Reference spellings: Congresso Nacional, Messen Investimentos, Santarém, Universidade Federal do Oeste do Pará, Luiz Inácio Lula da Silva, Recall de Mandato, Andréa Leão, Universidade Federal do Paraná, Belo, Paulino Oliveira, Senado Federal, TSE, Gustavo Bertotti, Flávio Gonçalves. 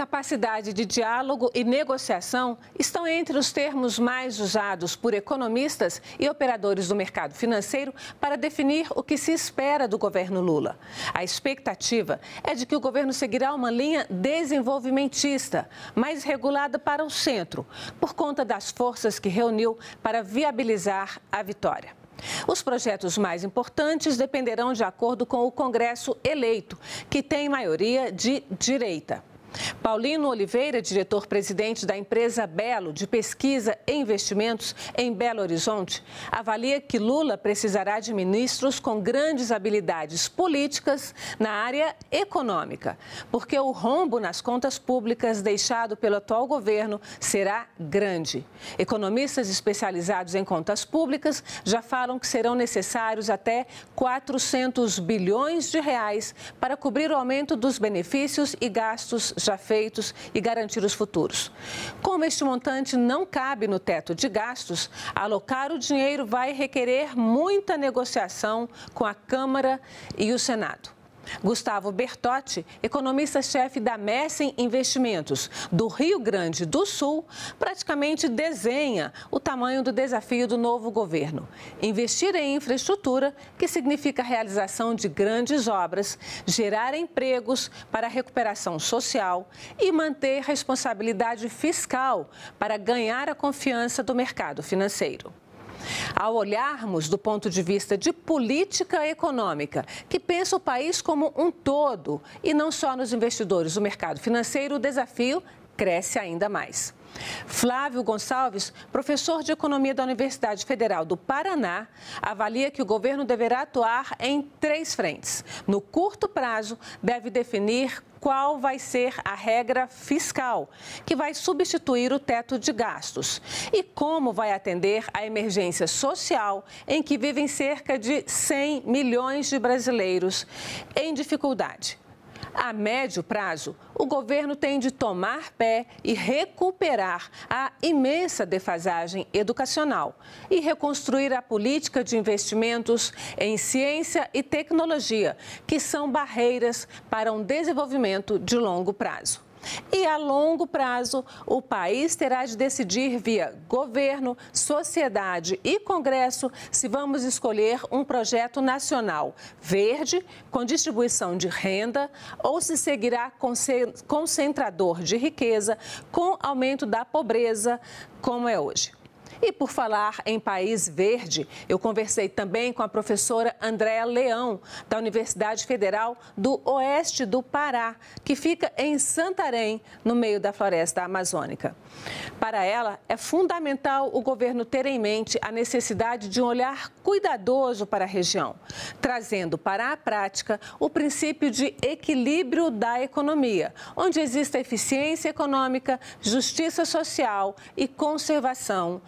Capacidade de diálogo e negociação estão entre os termos mais usados por economistas e operadores do mercado financeiro para definir o que se espera do governo Lula. A expectativa é de que o governo seguirá uma linha desenvolvimentista, mais regulada para o centro, por conta das forças que reuniu para viabilizar a vitória. Os projetos mais importantes dependerão de acordo com o Congresso eleito, que tem maioria de direita. Paulino Oliveira, diretor-presidente da empresa Belo, de pesquisa e investimentos em Belo Horizonte, avalia que Lula precisará de ministros com grandes habilidades políticas na área econômica, porque o rombo nas contas públicas deixado pelo atual governo será grande. Economistas especializados em contas públicas já falam que serão necessários até 400 bilhões de reais para cobrir o aumento dos benefícios e gastos já feitos e garantir os futuros. Como este montante não cabe no teto de gastos, alocar o dinheiro vai requerer muita negociação com a Câmara e o Senado. Gustavo Bertotti, economista-chefe da Messen Investimentos do Rio Grande do Sul, praticamente desenha o tamanho do desafio do novo governo. Investir em infraestrutura, que significa a realização de grandes obras, gerar empregos para a recuperação social e manter responsabilidade fiscal para ganhar a confiança do mercado financeiro. Ao olharmos do ponto de vista de política econômica, que pensa o país como um todo e não só nos investidores do mercado financeiro, o desafio cresce ainda mais. Flávio Gonçalves, professor de Economia da Universidade Federal do Paraná, avalia que o governo deverá atuar em três frentes. No curto prazo, deve definir qual vai ser a regra fiscal que vai substituir o teto de gastos e como vai atender à emergência social em que vivem cerca de 100 milhões de brasileiros em dificuldade. A médio prazo, o governo tem de tomar pé e recuperar a imensa defasagem educacional e reconstruir a política de investimentos em ciência e tecnologia, que são barreiras para um desenvolvimento de longo prazo. E a longo prazo, o país terá de decidir via governo, sociedade e Congresso se vamos escolher um projeto nacional verde, com distribuição de renda, ou se seguirá concentrador de riqueza, com aumento da pobreza, como é hoje. E por falar em país verde, eu conversei também com a professora Andréa Leão, da Universidade Federal do Oeste do Pará, que fica em Santarém, no meio da floresta amazônica. Para ela, é fundamental o governo ter em mente a necessidade de um olhar cuidadoso para a região, trazendo para a prática o princípio de equilíbrio da economia, onde exista eficiência econômica, justiça social e conservação